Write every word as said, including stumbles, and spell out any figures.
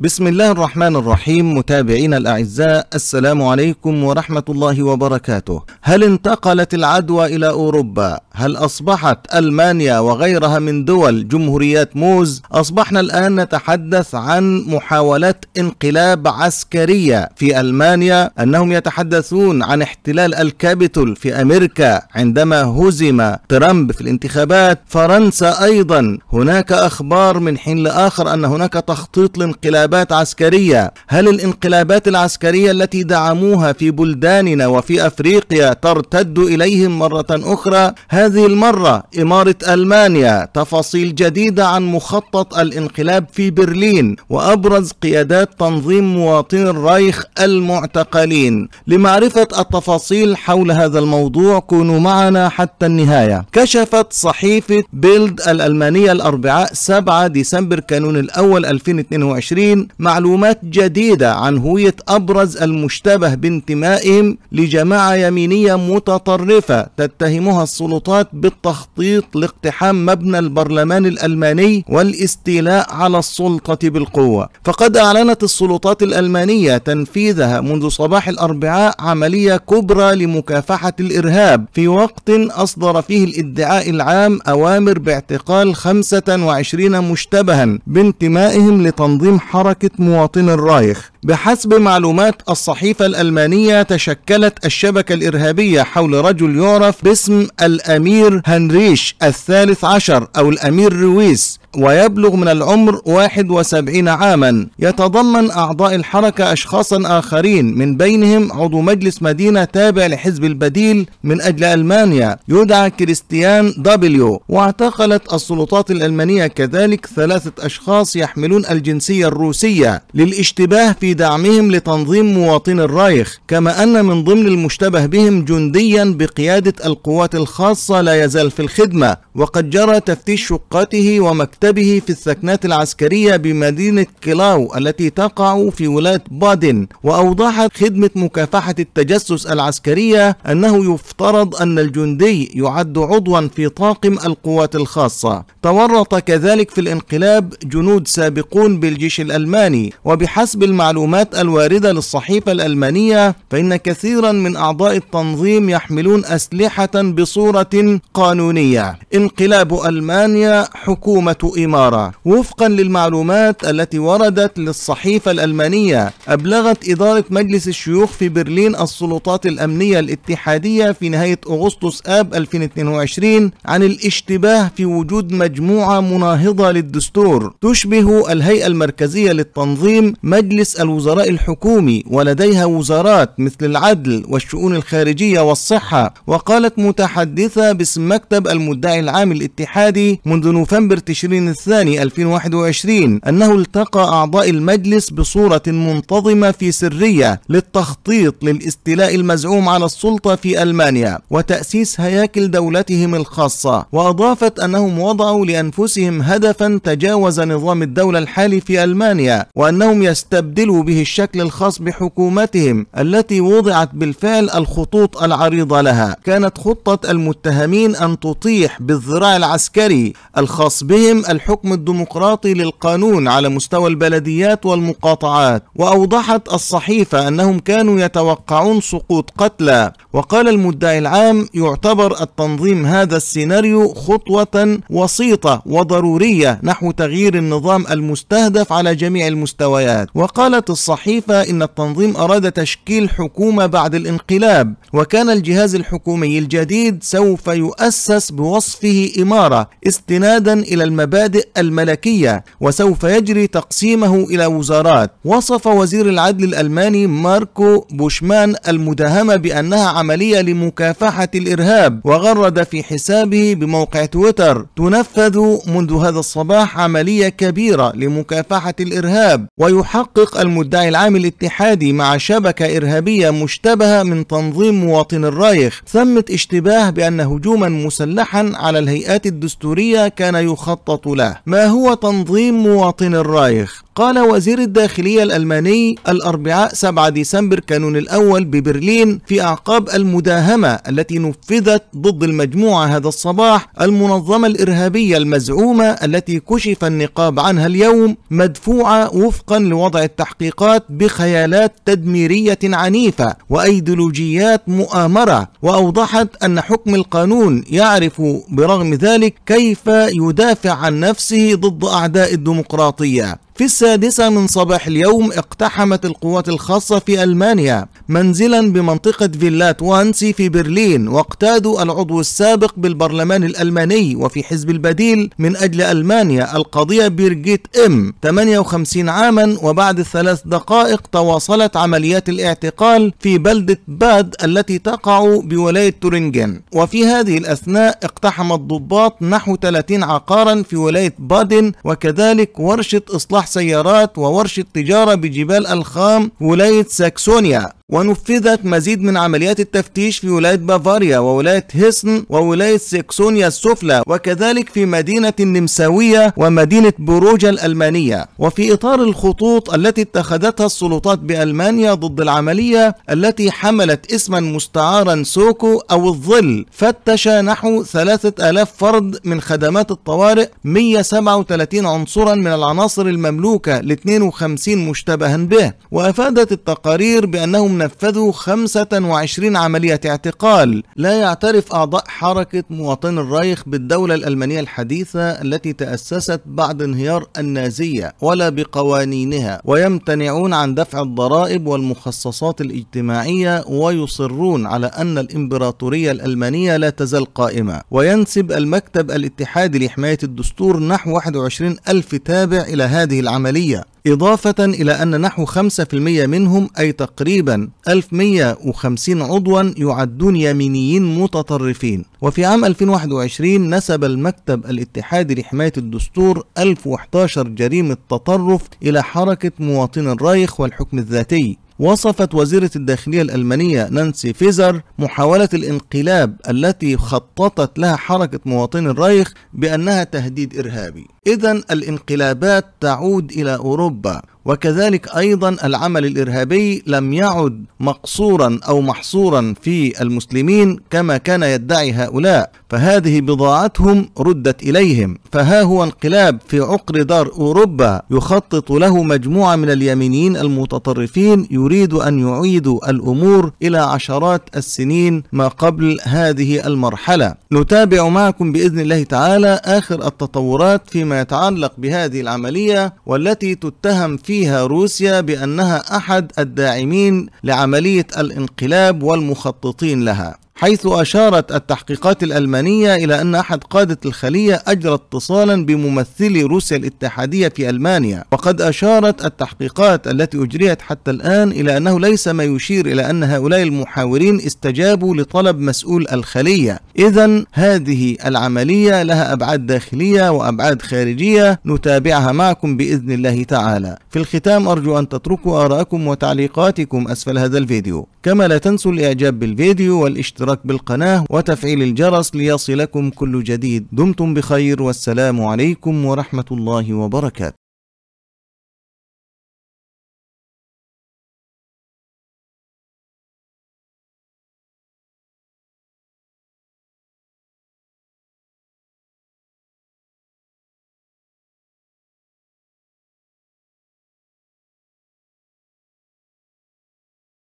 بسم الله الرحمن الرحيم. متابعينا الأعزاء، السلام عليكم ورحمة الله وبركاته. هل انتقلت العدوى إلى أوروبا؟ هل أصبحت ألمانيا وغيرها من دول جمهوريات موز؟ أصبحنا الآن نتحدث عن محاولات انقلاب عسكرية في ألمانيا، أنهم يتحدثون عن احتلال الكابيتول. في أمريكا عندما هزم ترامب في الانتخابات، فرنسا أيضا هناك أخبار من حين لآخر أن هناك تخطيط لانقلاب عسكرية. هل الانقلابات العسكرية التي دعموها في بلداننا وفي أفريقيا ترتد إليهم مرة أخرى؟ هذه المرة إمارة ألمانيا. تفاصيل جديدة عن مخطط الانقلاب في برلين وأبرز قيادات تنظيم مواطني الرايخ المعتقلين. لمعرفة التفاصيل حول هذا الموضوع كونوا معنا حتى النهاية. كشفت صحيفة بيلد الألمانية الأربعاء سبعة ديسمبر كانون الأول ألفين واثنين وعشرين معلومات جديدة عن هوية أبرز المشتبه بانتمائهم لجماعة يمينية متطرفة تتهمها السلطات بالتخطيط لاقتحام مبنى البرلمان الألماني والاستيلاء على السلطة بالقوة. فقد أعلنت السلطات الألمانية تنفيذها منذ صباح الأربعاء عملية كبرى لمكافحة الإرهاب، في وقت أصدر فيه الادعاء العام أوامر باعتقال خمسة وعشرين مشتبها بانتمائهم لتنظيم حرب حركة مواطني الرايخ. بحسب معلومات الصحيفة الألمانية، تشكلت الشبكة الإرهابية حول رجل يعرف باسم الأمير هنريش الثالث عشر أو الأمير رويس، ويبلغ من العمر واحد وسبعين عاما. يتضمن أعضاء الحركة أشخاصا آخرين، من بينهم عضو مجلس مدينة تابع لحزب البديل من أجل ألمانيا يدعى كريستيان دبليو. واعتقلت السلطات الألمانية كذلك ثلاثة أشخاص يحملون الجنسية الروسية للاشتباه في دعمهم لتنظيم مواطني الرايخ، كما أن من ضمن المشتبه بهم جنديا بقيادة القوات الخاصة لا يزال في الخدمة. وقد جرى تفتيش شقته ومكتبه به في السكنات العسكرية بمدينة كلاو التي تقع في ولاية بادن. وأوضحت خدمة مكافحة التجسس العسكرية أنه يفترض أن الجندي يعد عضوا في طاقم القوات الخاصة. تورط كذلك في الانقلاب جنود سابقون بالجيش الألماني. وبحسب المعلومات الواردة للصحيفة الألمانية، فإن كثيرا من أعضاء التنظيم يحملون أسلحة بصورة قانونية. انقلاب ألمانيا، حكومة إمارة. وفقا للمعلومات التي وردت للصحيفة الألمانية، أبلغت إدارة مجلس الشيوخ في برلين السلطات الأمنية الاتحادية في نهاية أغسطس آب ألفين واثنين وعشرين عن الاشتباه في وجود مجموعة مناهضة للدستور تشبه الهيئة المركزية للتنظيم مجلس الوزراء الحكومي، ولديها وزارات مثل العدل والشؤون الخارجية والصحة. وقالت متحدثة باسم مكتب المدعي العام الاتحادي منذ نوفمبر تشرين الثاني ألفين وواحد وعشرين أنه التقى أعضاء المجلس بصورة منتظمة في سرية للتخطيط للاستيلاء المزعوم على السلطة في ألمانيا وتأسيس هياكل دولتهم الخاصة. وأضافت أنهم وضعوا لأنفسهم هدفا تجاوز نظام الدولة الحالي في ألمانيا، وأنهم يستبدلوا به الشكل الخاص بحكومتهم التي وضعت بالفعل الخطوط العريضة لها. كانت خطة المتهمين أن تطيح بالذراع العسكري الخاص بهم الحكم الديمقراطي للقانون على مستوى البلديات والمقاطعات. وأوضحت الصحيفة أنهم كانوا يتوقعون سقوط قتلى. وقال المدعي العام: يعتبر التنظيم هذا السيناريو خطوة وسيطة وضرورية نحو تغيير النظام المستهدف على جميع المستويات. وقالت الصحيفة إن التنظيم أراد تشكيل حكومة بعد الانقلاب، وكان الجهاز الحكومي الجديد سوف يؤسس بوصفه إمارة استنادا إلى المبادئ الملكية، وسوف يجري تقسيمه إلى وزارات. وصف وزير العدل الألماني ماركو بوشمان المداهمة بأنها عملية لمكافحة الإرهاب. وغرد في حسابه بموقع تويتر: تنفذ منذ هذا الصباح عملية كبيرة لمكافحة الإرهاب. ويحقق المدعي العام الاتحادي مع شبكة إرهابية مشتبهة من تنظيم مواطني الرايخ ثمة اشتباه بأن هجوما مسلحا على الهيئات الدستورية كان يخطط له. ما هو تنظيم مواطني الرايخ؟ قال وزير الداخلية الألماني الأربعاء سبعة ديسمبر كانون الأول ببرلين في أعقاب المداهمة التي نفذت ضد المجموعة هذا الصباح، المنظمة الإرهابية المزعومة التي كشف النقاب عنها اليوم، مدفوعة وفقا لوضع التحقيقات بخيالات تدميرية عنيفة وأيديولوجيات مؤامرة، وأوضحت أن حكم القانون يعرف برغم ذلك كيف يدافع عن نفسه ضد أعداء الديمقراطية. في السادسة من صباح اليوم اقتحمت القوات الخاصة في ألمانيا منزلا بمنطقة فيلات وانسي في برلين، واقتادوا العضو السابق بالبرلمان الألماني وفي حزب البديل من أجل ألمانيا القضية بيرجيت ام ثمانية وخمسين عاما. وبعد ثلاث دقائق تواصلت عمليات الاعتقال في بلدة باد التي تقع بولاية تورينجن، وفي هذه الأثناء اقتحم الضباط نحو ثلاثين عقارا في ولاية بادن، وكذلك ورشة إصلاح سيارات وورشة تجارة بجبال الخام ولاية ساكسونيا. ونفذت مزيد من عمليات التفتيش في ولاية بافاريا وولاية هيسن وولاية ساكسونيا السفلى، وكذلك في مدينة النمساوية ومدينة بروجا الألمانية. وفي إطار الخطوط التي اتخذتها السلطات بألمانيا ضد العملية التي حملت اسما مستعارا سوكو أو الظل، فتش نحو ثلاثة آلاف فرد من خدمات الطوارئ، مئة وسبعة وثلاثين عنصرا من العناصر المملوكة ل اثنين وخمسين مشتبها به. وأفادت التقارير بأنهم نفذوا خمسة وعشرين عملية اعتقال. لا يعترف أعضاء حركة مواطني الرايخ بالدولة الألمانية الحديثة التي تأسست بعد انهيار النازية ولا بقوانينها، ويمتنعون عن دفع الضرائب والمخصصات الاجتماعية، ويصرون على أن الإمبراطورية الألمانية لا تزال قائمة. وينسب المكتب الاتحادي لحماية الدستور نحو واحد وعشرين ألف تابع إلى هذه العملية، إضافة إلى أن نحو خمسة بالمئة منهم أي تقريبا ألف ومئة وخمسين عضوا يعدون يمينيين متطرفين. وفي عام ألفين وواحد وعشرين نسب المكتب الاتحادي لحماية الدستور ألف وأحد عشر جريمة تطرف إلى حركة مواطني الرايخ والحكم الذاتي. وصفت وزيرة الداخلية الألمانية نانسي فيزر محاولة الانقلاب التي خططت لها حركة مواطني الرايخ بأنها تهديد إرهابي. إذن الانقلابات تعود إلى أوروبا، وكذلك أيضا العمل الإرهابي لم يعد مقصورا أو محصورا في المسلمين كما كان يدعي هؤلاء، فهذه بضاعتهم ردت إليهم. فها هو انقلاب في عقر دار أوروبا يخطط له مجموعة من اليمينيين المتطرفين، يريد أن يعيدوا الأمور إلى عشرات السنين ما قبل هذه المرحلة. نتابع معكم بإذن الله تعالى آخر التطورات فيما يتعلق بهذه العملية، والتي تتهم فيها فيها روسيا بأنها أحد الداعمين لعملية الانقلاب والمخططين لها، حيث أشارت التحقيقات الألمانية إلى أن أحد قادة الخلية أجرى اتصالا بممثلي روسيا الاتحادية في ألمانيا. وقد أشارت التحقيقات التي أجريت حتى الآن إلى أنه ليس ما يشير إلى أن هؤلاء المحاورين استجابوا لطلب مسؤول الخلية. إذن هذه العملية لها أبعاد داخلية وأبعاد خارجية نتابعها معكم بإذن الله تعالى. في الختام أرجو أن تتركوا آراءكم وتعليقاتكم أسفل هذا الفيديو، كما لا تنسوا الإعجاب بالفيديو والاشتراك بالقناة وتفعيل الجرس ليصلكم كل جديد. دمتم بخير، والسلام عليكم ورحمة الله وبركاته.